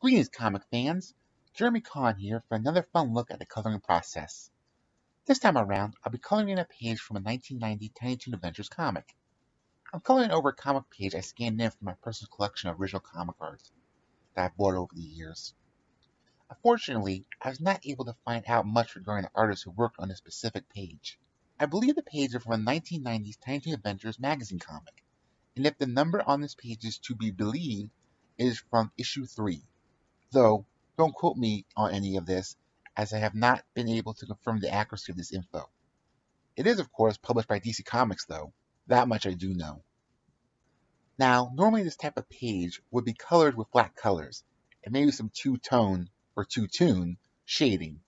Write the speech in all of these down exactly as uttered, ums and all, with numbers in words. Greetings, comic fans! Jeremy Kahn here for another fun look at the coloring process. This time around, I'll be coloring in a page from a nineteen ninety Tiny Toon Adventures comic. I'm coloring over a comic page I scanned in from my personal collection of original comic art that I've bought over the years. Unfortunately, I was not able to find out much regarding the artists who worked on this specific page. I believe the page is from a nineteen nineties Tiny Toon Adventures magazine comic, and if the number on this page is to be believed, it is from issue three. Though, don't quote me on any of this, as I have not been able to confirm the accuracy of this info. It is, of course, published by D C Comics, though. That much I do know. Now, normally this type of page would be colored with black colors, and maybe some two-tone, or two-tune, shading.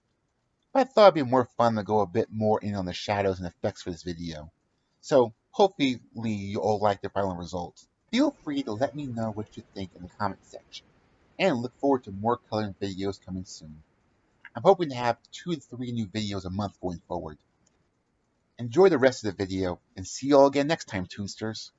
But I thought it'd be more fun to go a bit more in on the shadows and effects for this video. So, hopefully you all like the final result. Feel free to let me know what you think in the comment section, and look forward to more coloring videos coming soon. I'm hoping to have two to three new videos a month going forward. Enjoy the rest of the video, and see you all again next time, Toonsters.